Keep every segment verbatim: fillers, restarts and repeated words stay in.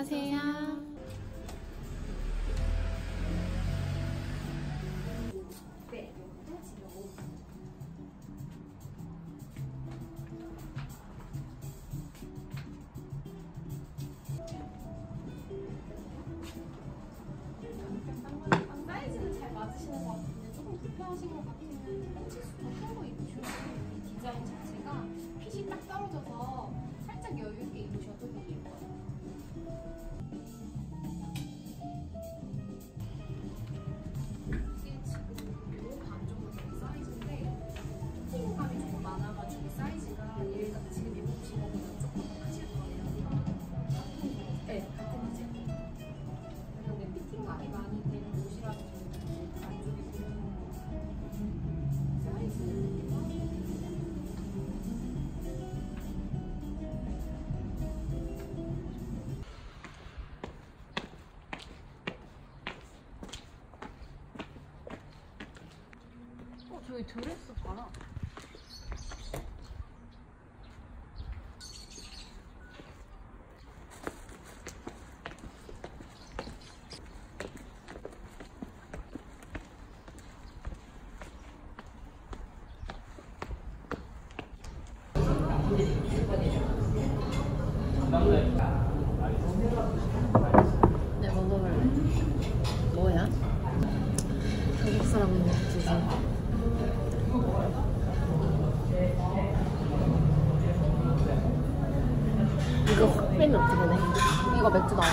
안녕하세요. 네, 요거는 지금 빵 사이즈는 잘 맞으시는 것 같은데 조금 불편하신 것 같기는 팬츠 수가 큰 거 입으시면 이 디자인 자체가 핏이 딱 떨어져서 살짝 여유있게 입으셔도 되게 예뻐요. 이게 지금 요반 정도 되는 사이즈인데 코팅감이 조금 많아가지고 사이즈가 얘가 지금 입으신 것보다 조금 더 크실 거예요. 같은 네, 같은 이제 그런데 피팅감이 많이 되는 옷이라서 안쪽에 보면 사이즈 저기 드레스 봐라. 네, 먹어볼래. 뭐야? 한국 사람 먹지. 이거 확 빼면 어떻게 되네? 이거 맥주 나와.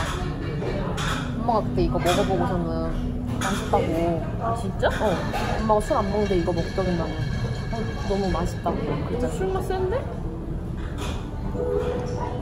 엄마가 그때 이거 먹어보고서는 맛있다고. 아, 진짜? 어. 엄마가 술 안 먹는데 이거 먹더니 나는 어, 너무 맛있다고. 진짜 술맛 센데? 어.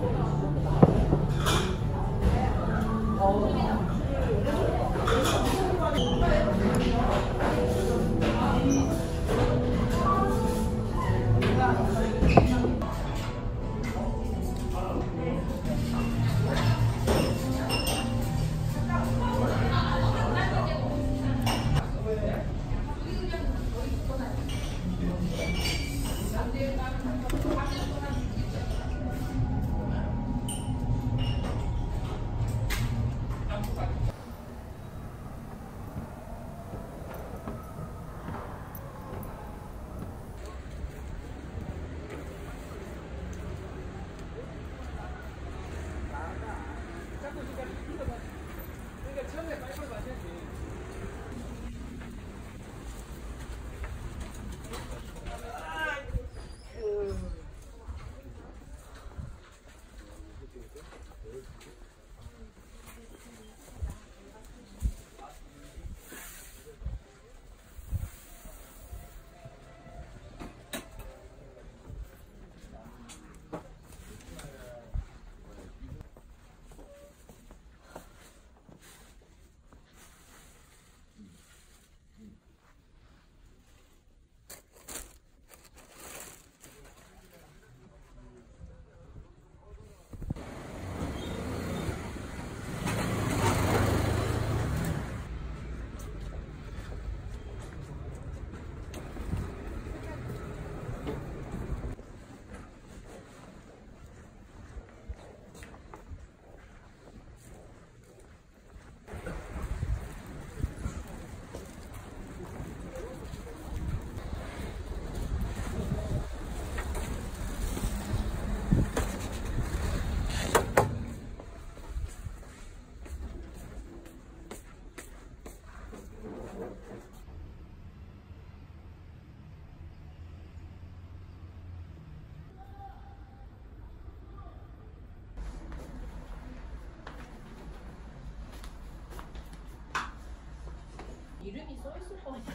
이름이 써있을 거 아니야.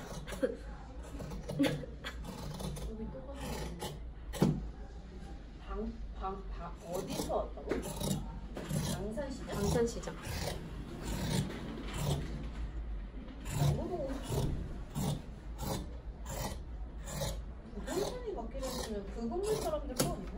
여기 똑같은 방, 방, 방, 어디서 왔다고? 방산시장? 방산시장. 방산이 맞게 됐으면 그 건물 사람들 거 아니고?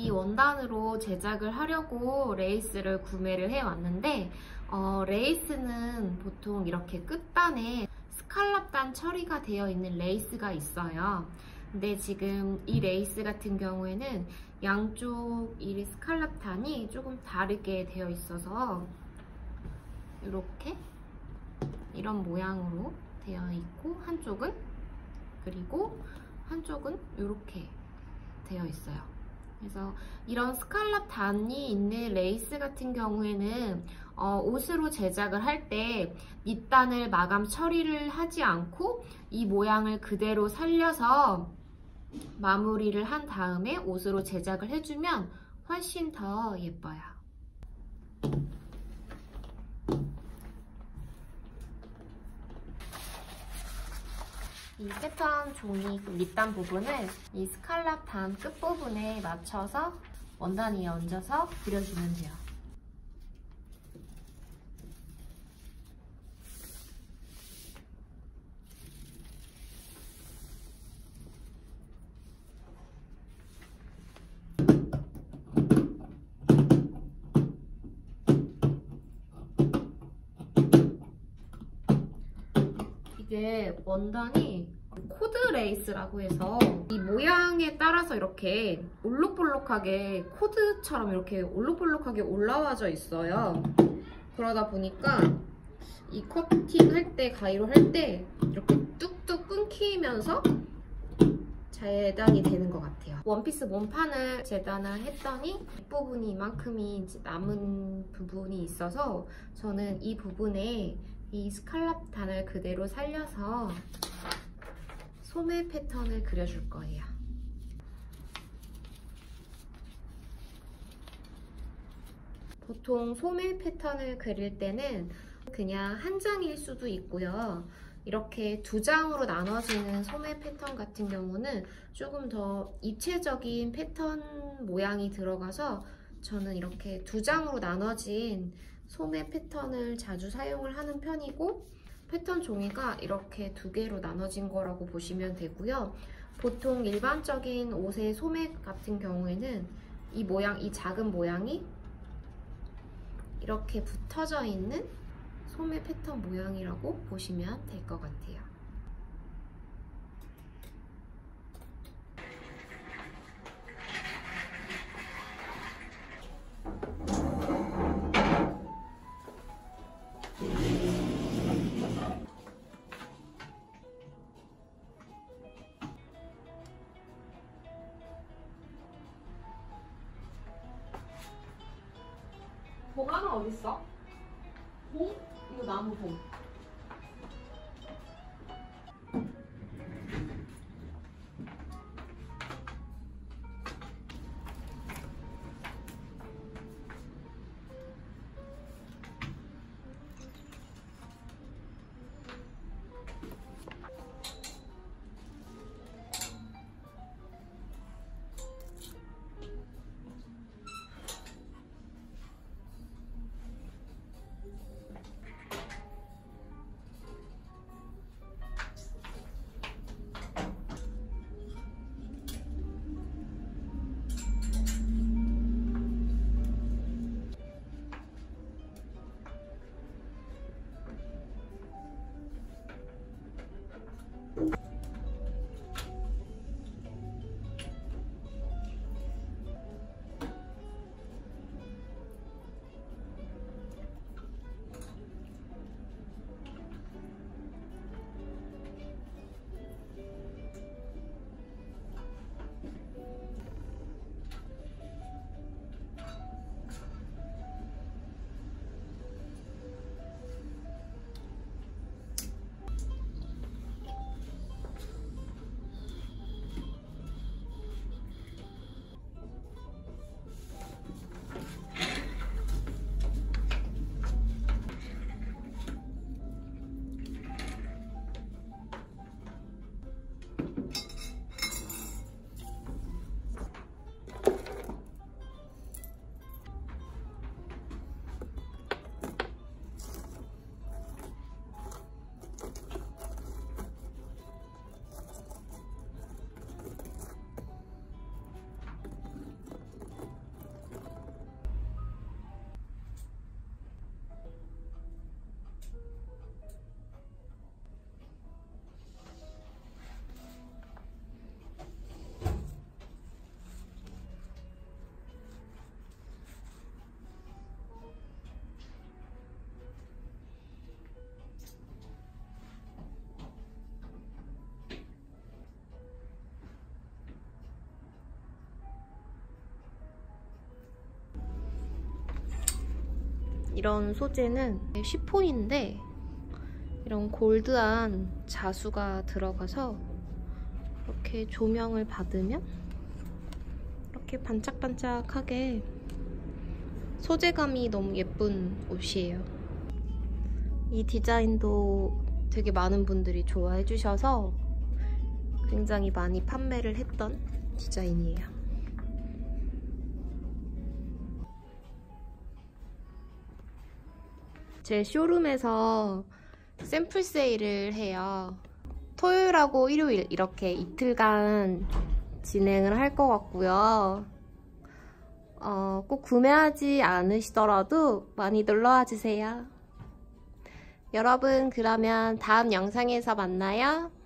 이 원단으로 제작을 하려고 레이스를 구매를 해왔는데 어, 레이스는 보통 이렇게 끝단에 스칼랍단 처리가 되어 있는 레이스가 있어요. 근데 지금 이 레이스 같은 경우에는 양쪽 이 스칼랍단이 조금 다르게 되어 있어서 이렇게 이런 모양으로 되어 있고, 한쪽은 그리고 한쪽은 이렇게 되어 있어요. 그래서 이런 스칼랍 단이 있는 레이스 같은 경우에는 어, 옷으로 제작을 할 때 밑단을 마감 처리를 하지 않고 이 모양을 그대로 살려서 마무리를 한 다음에 옷으로 제작을 해주면 훨씬 더 예뻐요. 이 패턴 종이 밑단 부분을 이 스칼랍 단 끝부분에 맞춰서 원단 위에 얹어서 그려주면 돼요. 이게 원단이 코드 레이스라고 해서 이 모양에 따라서 이렇게 올록볼록하게 코드처럼 이렇게 올록볼록하게 올라와져 있어요. 그러다 보니까 이 커팅 할 때, 가위로 할 때 이렇게 뚝뚝 끊기면서 재단이 되는 것 같아요. 원피스 몸판을 재단을 했더니 뒷부분이 이만큼이 이제 남은 부분이 있어서 저는 이 부분에 이 스칼랍 단을 그대로 살려서 소매 패턴을 그려줄 거예요. 보통 소매 패턴을 그릴 때는 그냥 한 장일 수도 있고요. 이렇게 두 장으로 나눠지는 소매 패턴 같은 경우는 조금 더 입체적인 패턴 모양이 들어가서 저는 이렇게 두 장으로 나눠진 소매 패턴을 자주 사용을 하는 편이고, 패턴 종이가 이렇게 두 개로 나눠진 거라고 보시면 되고요. 보통 일반적인 옷의 소매 같은 경우에는 이 모양, 이 작은 모양이 이렇게 붙어져 있는 소매 패턴 모양이라고 보시면 될 것 같아요. 봉화는 어딨어? 봉? 이거 나무 봉. 이런 소재는 시폰인데 이런 골드한 자수가 들어가서 이렇게 조명을 받으면 이렇게 반짝반짝하게 소재감이 너무 예쁜 옷이에요. 이 디자인도 되게 많은 분들이 좋아해 주셔서 굉장히 많이 판매를 했던 디자인이에요. 제 쇼룸에서 샘플 세일을 해요. 토요일하고 일요일 이렇게 이틀간 진행을 할 것 같고요. 어, 꼭 구매하지 않으시더라도 많이 놀러와 주세요. 여러분, 그러면 다음 영상에서 만나요.